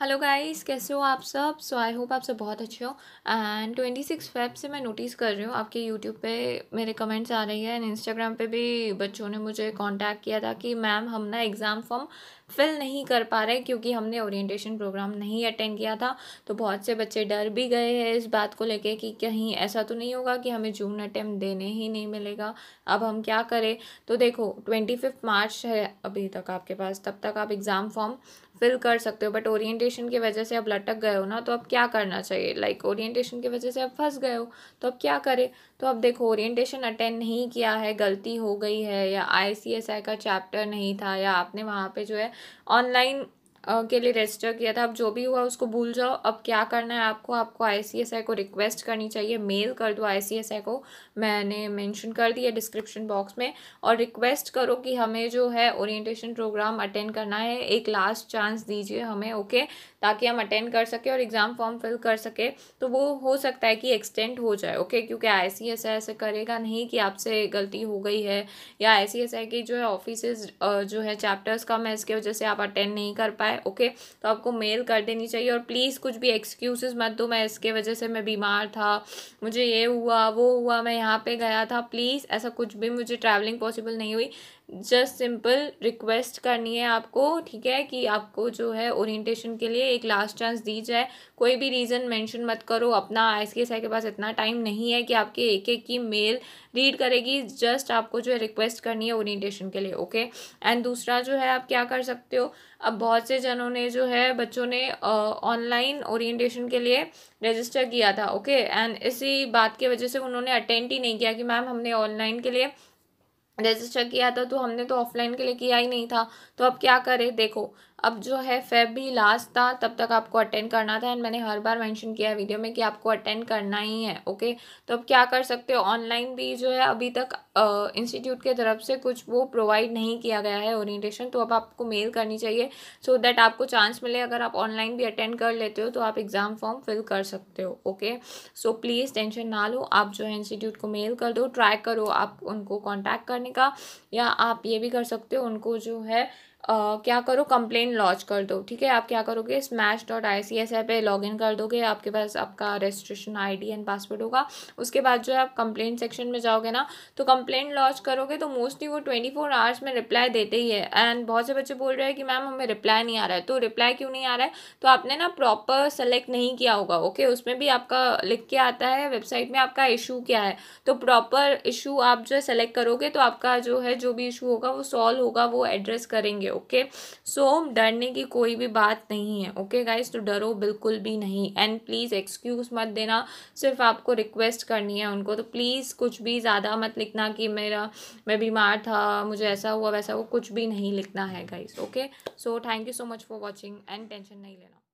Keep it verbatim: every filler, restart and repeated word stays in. Hello guys, कैसे हो आप सब। सो आई होप आप सब बहुत अच्छे हो। एंड ट्वेंटी सिक्स फेब से मैं नोटिस कर रही हूँ आपके यूट्यूब पे मेरे कमेंट्स आ रही है एंड इंस्टाग्राम पे भी बच्चों ने मुझे कांटेक्ट किया था कि मैम हम ना एग्ज़ाम फॉर्म फिल नहीं कर पा रहे क्योंकि हमने ओरिएंटेशन प्रोग्राम नहीं अटेंड किया था। तो बहुत से बच्चे डर भी गए हैं इस बात को लेके कि कहीं ऐसा तो नहीं होगा कि हमें जून अटैम्प्ट देने ही नहीं मिलेगा, अब हम क्या करें। तो देखो ट्वेंटी फिफ्थ मार्च है अभी तक आपके पास, तब तक आप एग्ज़ाम फॉर्म फिल कर सकते हो। बट ओरिएंटेशन की वजह से आप लटक गए हो ना, तो अब क्या करना चाहिए। लाइक like, ओरिएंटेशन की वजह से आप फंस गए हो तो अब क्या करें। तो अब देखो ओरिएंटेशन अटेंड नहीं किया है, गलती हो गई है, या आई सी एस आई का चैप्टर नहीं था, या आपने वहाँ पे जो है ऑनलाइन के लिए रजिस्टर किया था। अब जो भी हुआ उसको भूल जाओ। अब क्या करना है आपको, आपको आई सी एस आई को रिक्वेस्ट करनी चाहिए। मेल कर दो आई सी एस आई को, मैंने मेंशन कर दिया डिस्क्रिप्शन बॉक्स में, और रिक्वेस्ट करो कि हमें जो है ओरिएंटेशन प्रोग्राम अटेंड करना है, एक लास्ट चांस दीजिए हमें, ओके, ताकि हम अटेंड कर सके और एग्ज़ाम फॉर्म फिल कर सके। तो वो हो सकता है कि एक्सटेंड हो जाए, ओके, क्योंकि आई सी एस आई ऐसे करेगा नहीं कि आपसे गलती हो गई है, या आई सी एस आई की जो है ऑफिसेज जो है चैप्टर्स कम है, इसकी वजह से आप अटेंड नहीं कर पाए, ओके okay, तो आपको मेल कर देनी चाहिए। और प्लीज़ कुछ भी एक्सक्यूज़ मत दो, मैं इसके वजह से मैं बीमार था, मुझे ये हुआ वो हुआ, मैं यहाँ पे गया था, प्लीज़ ऐसा कुछ भी, मुझे ट्रैवलिंग पॉसिबल नहीं हुई। जस्ट सिंपल रिक्वेस्ट करनी है आपको, ठीक है, कि आपको जो है ओरिएंटेशन के लिए एक लास्ट चांस दी जाए। कोई भी रीज़न मेंशन मत करो अपना। आई सी एस आई के पास इतना टाइम नहीं है कि आपके एक एक की मेल रीड करेगी। जस्ट आपको जो है रिक्वेस्ट करनी है ओरिएंटेशन के लिए, ओके। एंड दूसरा जो है आप क्या कर सकते हो, अब बहुत से जनों ने जो है बच्चों ने ऑनलाइन ओरिएंटेशन के लिए रजिस्टर किया था, ओके, एंड इसी बात की वजह से उन्होंने अटेंड ही नहीं किया कि मैम हमने ऑनलाइन के लिए रजिस्टर किया था तो हमने तो ऑफलाइन के लिए किया ही नहीं था, तो अब क्या करें। देखो अब जो है फेब भी लास्ट था, तब तक आपको अटेंड करना था, एंड मैंने हर बार मेंशन किया है वीडियो में कि आपको अटेंड करना ही है, ओके। तो अब क्या कर सकते हो, ऑनलाइन भी जो है अभी तक इंस्टीट्यूट के तरफ से कुछ वो प्रोवाइड नहीं किया गया है ओरिएंटेशन, तो अब आपको मेल करनी चाहिए सो so दैट आपको चांस मिले। अगर आप ऑनलाइन भी अटेंड कर लेते हो तो आप एग्ज़ाम फॉर्म फिल कर सकते हो, ओके। सो प्लीज़ टेंशन ना लो, आप जो है इंस्टीट्यूट को मेल कर दो, ट्राई करो आप उनको कॉन्टैक्ट करने का, या आप ये भी कर सकते हो उनको जो है Uh, क्या करो, कंप्लेन लॉन्च कर दो, ठीक है। आप क्या करोगे, smash dot I C S I पे लॉग इन कर दोगे, आपके पास आपका रजिस्ट्रेशन आईडी एंड पासवर्ड होगा। उसके बाद जो है आप कंप्लेन सेक्शन में जाओगे ना, तो कंप्लेन लॉन्च करोगे तो मोस्टली वो ट्वेंटी फोर आवर्स में रिप्लाई देते ही है। एंड बहुत से बच्चे बोल रहे हैं कि मैम हमें रिप्लाई नहीं आ रहा है, तो रिप्लाई क्यों नहीं आ रहा है, तो आपने ना प्रॉपर सेलेक्ट नहीं किया होगा, ओके। उसमें भी आपका लिख के आता है वेबसाइट में आपका इशू क्या है, तो प्रॉपर इशू आप जो है सेलेक्ट करोगे तो आपका जो है जो भी इशू होगा वो सॉल्व होगा, वो एड्रेस करेंगे, ओके। सो डरने की कोई भी बात नहीं है, ओके गाइस, तो डरो बिल्कुल भी नहीं। एंड प्लीज़ एक्सक्यूज मत देना, सिर्फ आपको रिक्वेस्ट करनी है उनको। तो प्लीज़ कुछ भी ज़्यादा मत लिखना कि मेरा मैं बीमार था, मुझे ऐसा हुआ वैसा हुआ, कुछ भी नहीं लिखना है guys, okay. So thank you so much for watching and tension नहीं लेना।